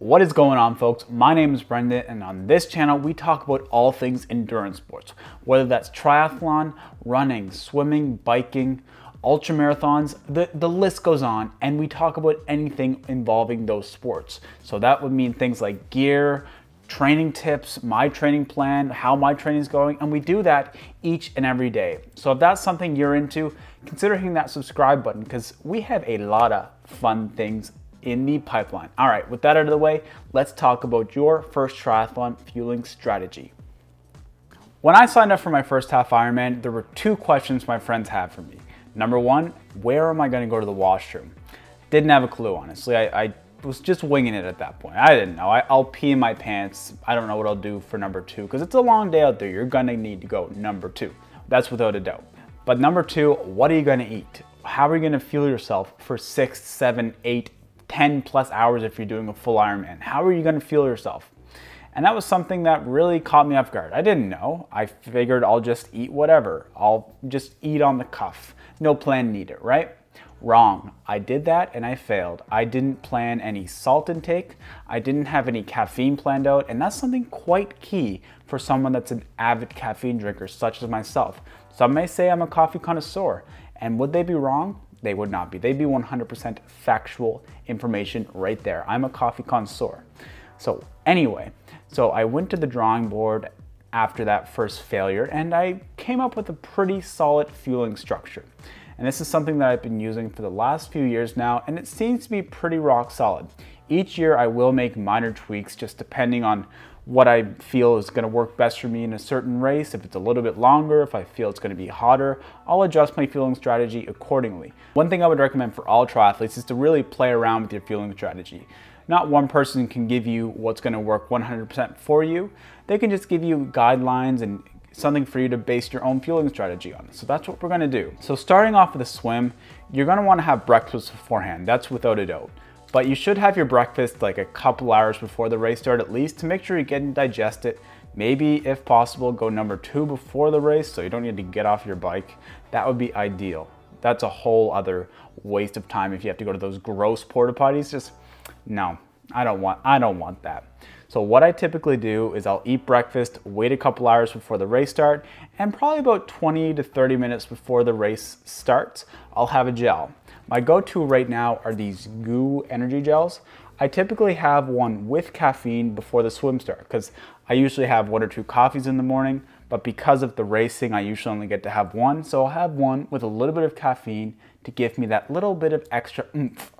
What is going on, folks? My name is Brendan, and on this channel we talk about all things endurance sports, whether that's triathlon, running, swimming, biking, ultra marathons, the list goes on, and we talk about anything involving those sports. So that would mean things like gear, training tips, my training plan, how my training is going, and we do that each and every day. So if that's something you're into, consider hitting that subscribe button because we have a lot of fun things in the pipeline. All right, with that out of the way, let's talk about your first triathlon fueling strategy. When I signed up for my first half Ironman, there were two questions my friends had for me. Number one, where am I going to go to the washroom? Didn't have a clue, honestly. I was just winging it at that point. I didn't know. I'll pee in my pants. I don't know what I'll do for number two because it's a long day out there. You're going to need to go number two. That's without a doubt. But number two, what are you going to eat? How are you going to fuel yourself for 6, 7, 8, 10 plus hours if you're doing a full Ironman? How are you going to fuel yourself? And that was something that really caught me off guard. I didn't know. I figured I'll just eat whatever. I'll just eat on the cuff. No plan needed, right? Wrong. I did that and I failed. I didn't plan any salt intake. I didn't have any caffeine planned out. And that's something quite key for someone that's an avid caffeine drinker, such as myself. Some may say I'm a coffee connoisseur. And would they be wrong? They would not be. They'd be 100% factual information right there. I'm a coffee connoisseur. So anyway, so I went to the drawing board after that first failure and I came up with a pretty solid fueling structure. And this is something that I've been using for the last few years now, and it seems to be pretty rock solid. Each year I will make minor tweaks just depending on what I feel is going to work best for me in a certain race. If it's a little bit longer, if I feel it's going to be hotter, I'll adjust my fueling strategy accordingly. One thing I would recommend for all triathletes is to really play around with your fueling strategy. Not one person can give you what's going to work 100% for you. They can just give you guidelines and something for you to base your own fueling strategy on. So that's what we're going to do. So starting off with a swim, you're going to want to have breakfast beforehand. That's without a doubt. But you should have your breakfast like a couple hours before the race start at least to make sure you get and digest it. Maybe if possible, go number two before the race so you don't need to get off your bike. That would be ideal. That's a whole other waste of time if you have to go to those gross porta potties. Just no, I don't want that. So what I typically do is I'll eat breakfast, wait a couple hours before the race start, and probably about 20 to 30 minutes before the race starts, I'll have a gel. My go-to right now are these GU Energy Gels. I typically have one with caffeine before the swim start because I usually have 1 or 2 coffees in the morning, but because of the racing, I usually only get to have one. So I'll have one with a little bit of caffeine to give me that little bit of extra oomph.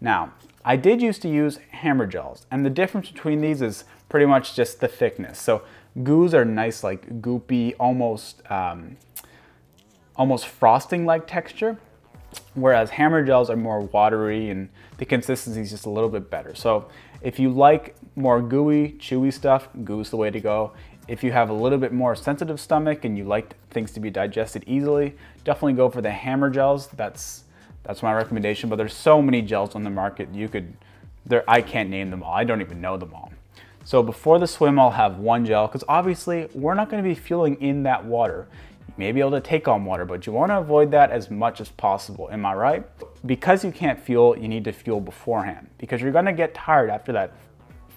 Now, I did used to use Hammer gels, and the difference between these is pretty much just the thickness. So GUs are nice, like goopy, almost frosting-like texture, whereas Hammer gels are more watery and the consistency is just a little bit better. So if you like more gooey, chewy stuff, GU's the way to go. If you have a little bit more sensitive stomach and you like things to be digested easily, definitely go for the Hammer gels. That's my recommendation, but there's so many gels on the market, I can't name them all. I don't even know them all. So before the swim, I'll have one gel, because obviously we're not gonna be fueling in that water. You may be able to take on water, but you wanna avoid that as much as possible, am I right? Because you can't fuel, you need to fuel beforehand, because you're gonna get tired after that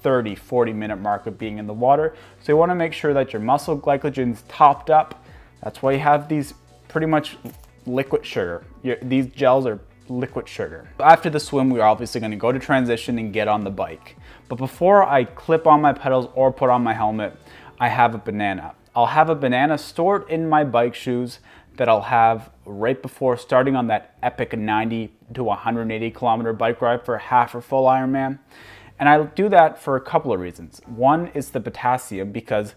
30, 40 minute mark of being in the water. So you wanna make sure that your muscle glycogen's topped up. That's why you have these pretty much liquid sugar. These gels are liquid sugar. After the swim, we're obviously going to go to transition and get on the bike. But before I clip on my pedals or put on my helmet, I have a banana. I'll have a banana stored in my bike shoes that I'll have right before starting on that epic 90 to 180 kilometer bike ride for half or full Ironman. And I do that for a couple of reasons. One is the potassium, because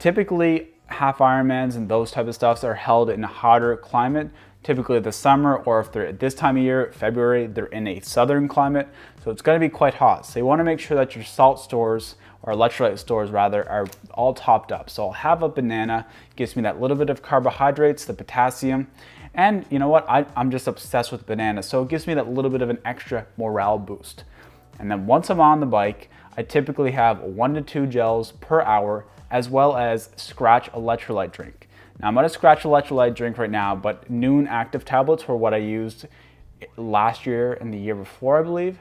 typically half Ironmans and those type of stuffs are held in a hotter climate, typically the summer, or if they're at this time of year, February, they're in a southern climate, so it's going to be quite hot. So you want to make sure that your salt stores, or electrolyte stores rather, are all topped up. So I'll have a banana, gives me that little bit of carbohydrates, the potassium, and you know what, I'm just obsessed with bananas, so it gives me that little bit of an extra morale boost. And then once I'm on the bike, I typically have 1 to 2 gels per hour, as well as Scratch electrolyte drink. Now I'm on a Scratch electrolyte drink right now, but Nuun active tablets were what I used last year and the year before, I believe.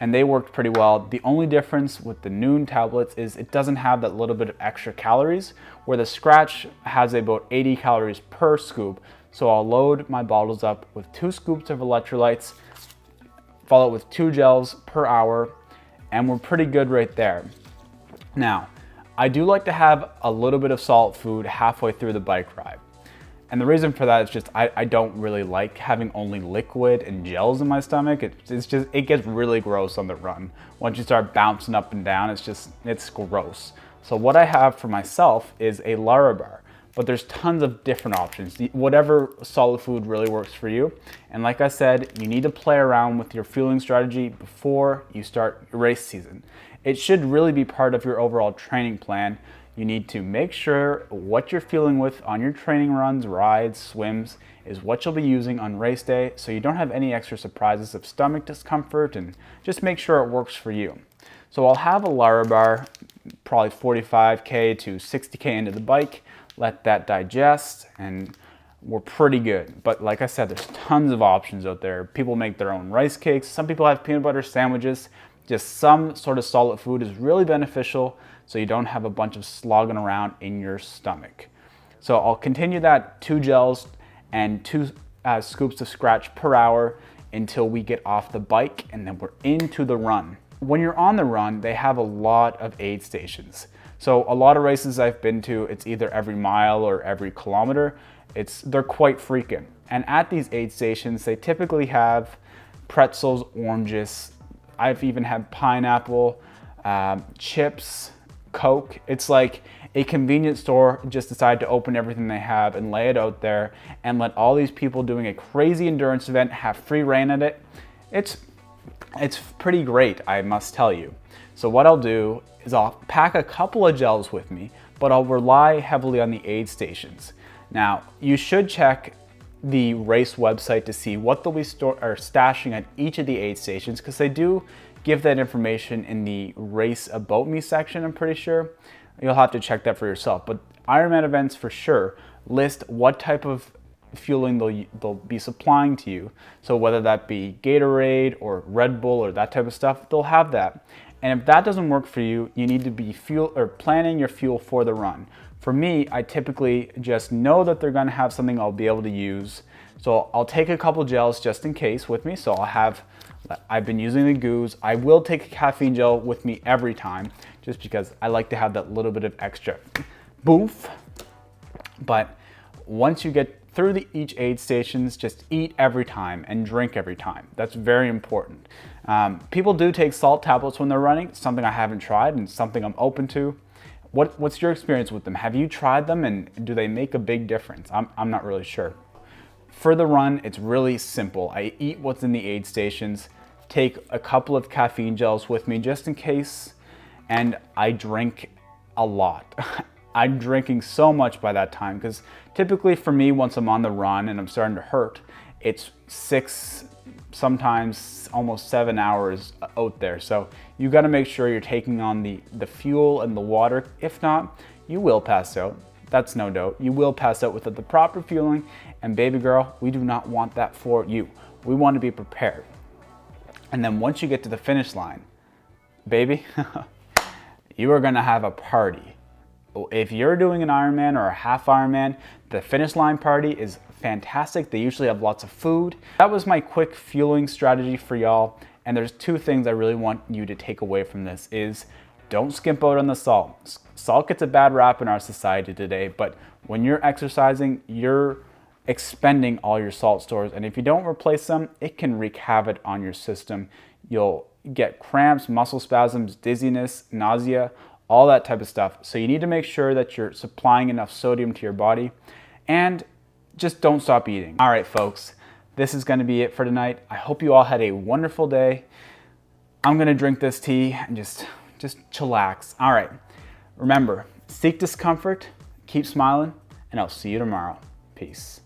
and they worked pretty well. The only difference with the Nuun tablets is it doesn't have that little bit of extra calories, where the Scratch has about 80 calories per scoop. So I'll load my bottles up with 2 scoops of electrolytes, follow it with 2 gels per hour, and we're pretty good right there. Now, I do like to have a little bit of salt food halfway through the bike ride. And the reason for that is just I don't really like having only liquid and gels in my stomach. It gets really gross on the run. Once you start bouncing up and down, it's gross. So what I have for myself is a Larabar, but there's tons of different options. Whatever solid food really works for you. And like I said, you need to play around with your fueling strategy before you start your race season. It should really be part of your overall training plan. You need to make sure what you're fueling with on your training runs, rides, swims is what you'll be using on race day, so you don't have any extra surprises of stomach discomfort, and just make sure it works for you. So I'll have a Larabar probably 45K to 60K into the bike, let that digest, and we're pretty good. But like I said, there's tons of options out there. People make their own rice cakes. Some people have peanut butter sandwiches. Just some sort of solid food is really beneficial, so you don't have a bunch of slogging around in your stomach. So I'll continue that 2 gels and 2 scoops of Scratch per hour until we get off the bike, and then we're into the run. When you're on the run, they have a lot of aid stations. So a lot of races I've been to, it's either every mile or every kilometer. They're quite frequent. And at these aid stations, they typically have pretzels, oranges, I've even had pineapple, chips, Coke. It's like a convenience store just decided to open everything they have and lay it out there and let all these people doing a crazy endurance event have free reign at it. It's pretty great, I must tell you. So what I'll do is I'll pack a couple of gels with me, but I'll rely heavily on the aid stations. Now, you should check the race website to see what they'll be stashing at each of the aid stations, because they do give that information in the race about me section, I'm pretty sure. You'll have to check that for yourself, but Ironman events for sure list what type of fueling they'll be supplying to you. So whether that be Gatorade or Red Bull or that type of stuff, they'll have that. And if that doesn't work for you, you need to be planning your fuel for the run. For me, I typically just know that they're gonna have something I'll be able to use. So I'll take a couple gels just in case with me. So I've been using the GUs. I will take a caffeine gel with me every time, just because I like to have that little bit of extra boof. But once you get through each aid stations, just eat every time and drink every time. That's very important. People do take salt tablets when they're running. It's something I haven't tried and something I'm open to. What's your experience with them? Have you tried them, and do they make a big difference? I'm not really sure. For the run, it's really simple. I eat what's in the aid stations, take a couple of caffeine gels with me just in case, and I drink a lot. I'm drinking so much by that time, because typically for me, once I'm on the run and I'm starting to hurt, it's 6, sometimes almost 7 hours out there. So you got to make sure you're taking on the fuel and the water. If not, you will pass out. That's no doubt. You will pass out without the proper fueling. And baby girl, we do not want that for you. We want to be prepared. And then once you get to the finish line, baby, you are going to have a party. If you're doing an Ironman or a half Ironman, the finish line party is fantastic. They usually have lots of food. That was my quick fueling strategy for y'all. And there's 2 things I really want you to take away from this is don't skimp out on the salt. Salt gets a bad rap in our society today, but when you're exercising, you're expending all your salt stores. And if you don't replace them, it can wreak havoc on your system. You'll get cramps, muscle spasms, dizziness, nausea, all that type of stuff. So you need to make sure that you're supplying enough sodium to your body, and just don't stop eating. All right, folks, this is gonna be it for tonight. I hope you all had a wonderful day. I'm gonna drink this tea and just chillax. All right, remember, seek discomfort, keep smiling, and I'll see you tomorrow. Peace.